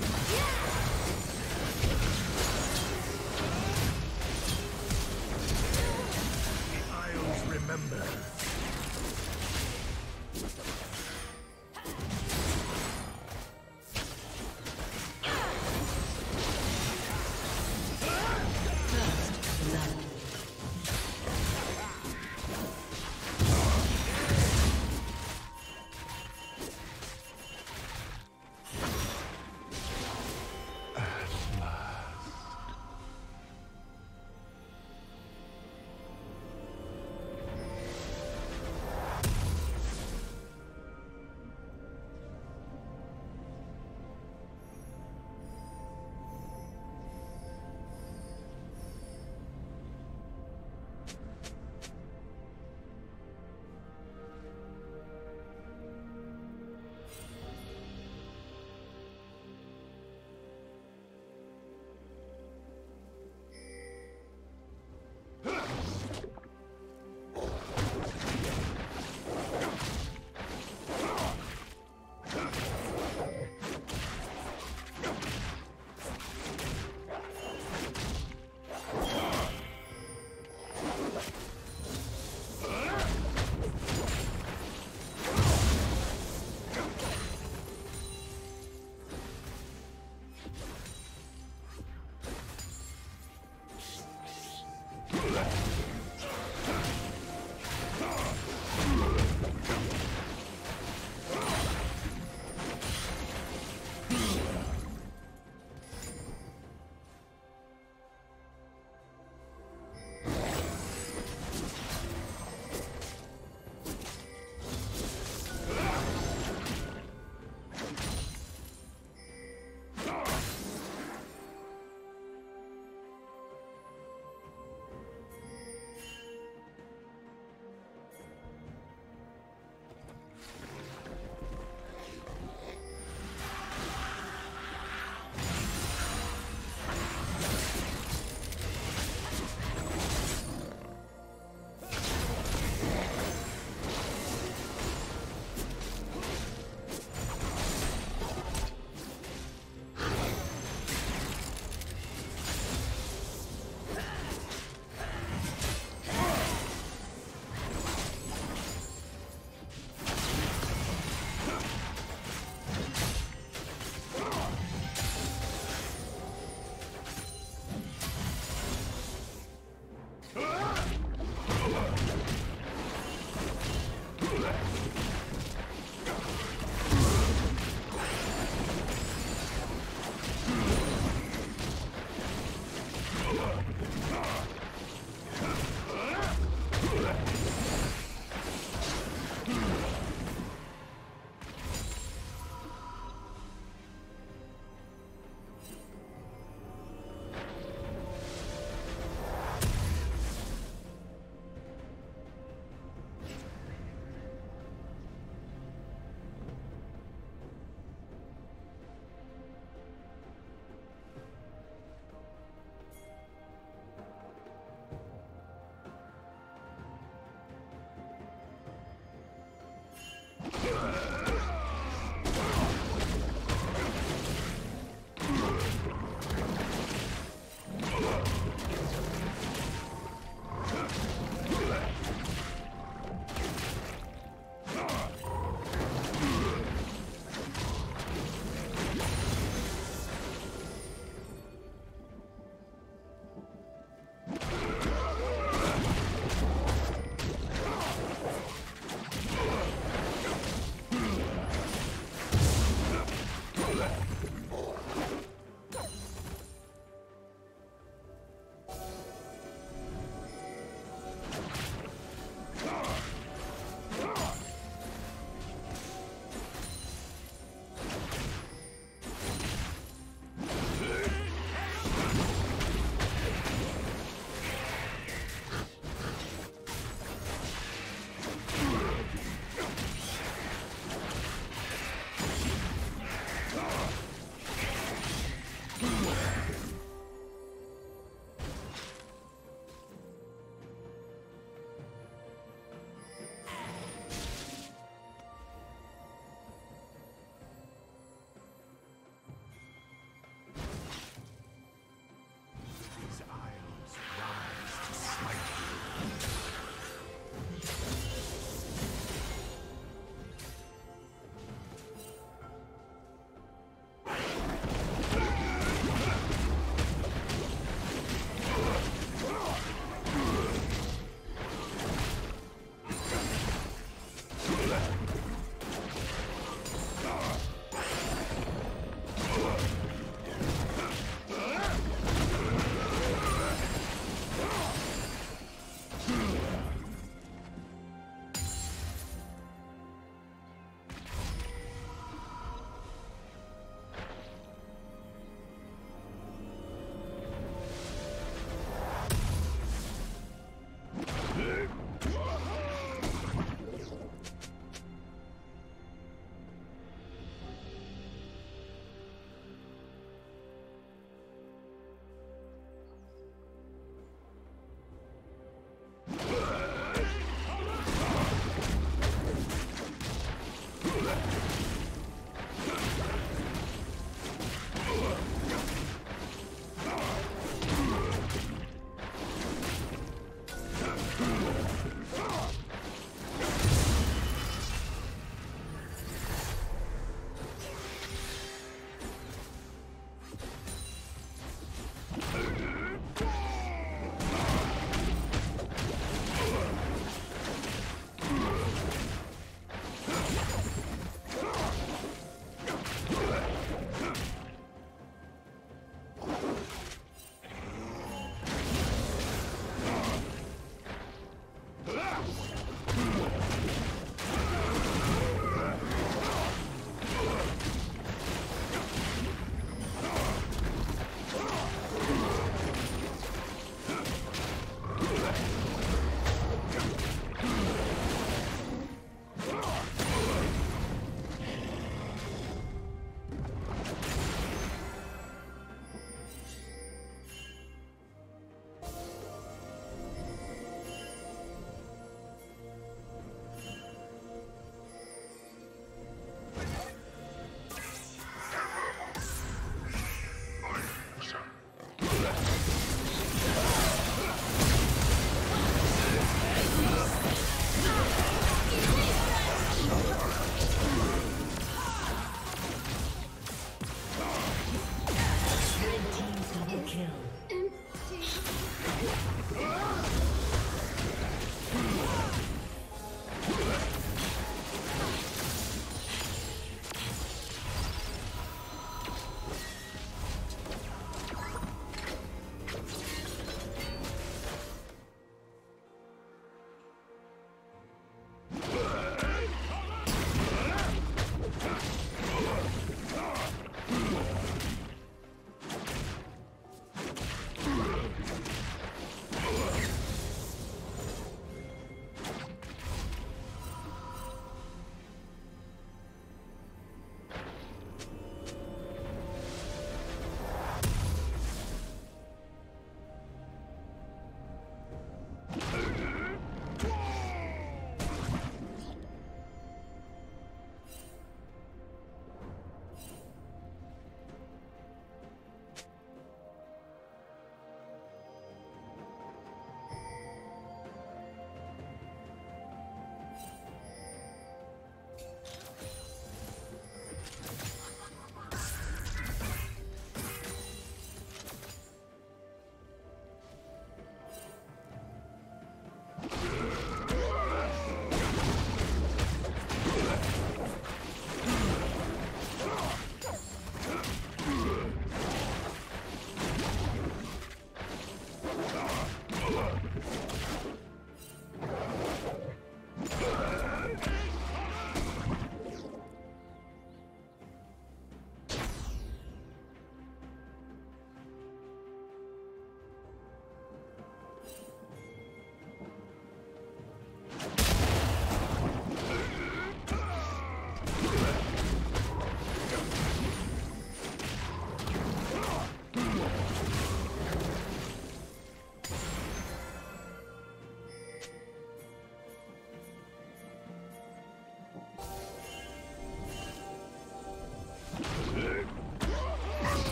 mine. The Isles remember.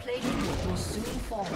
plate will soon fall.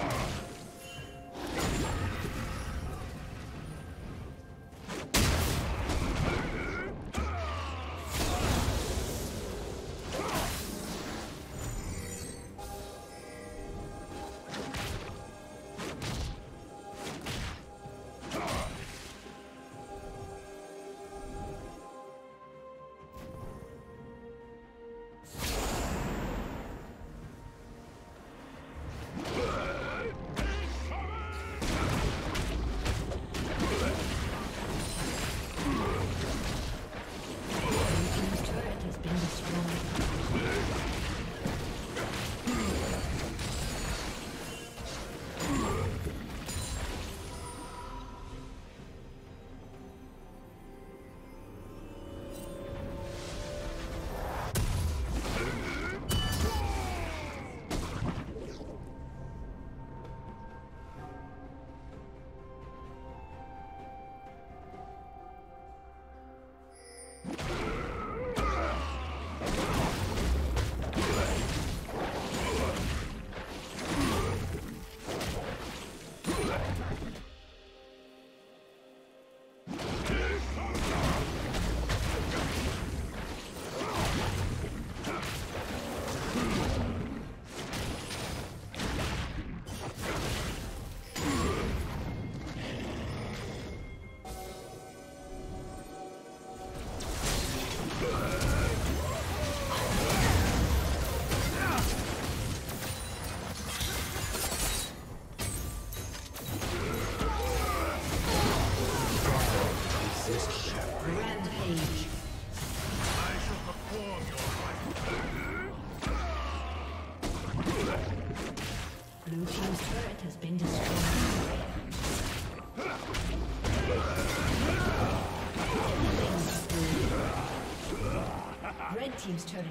Red team's turret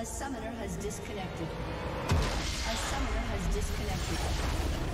A summoner has disconnected. A summoner has disconnected.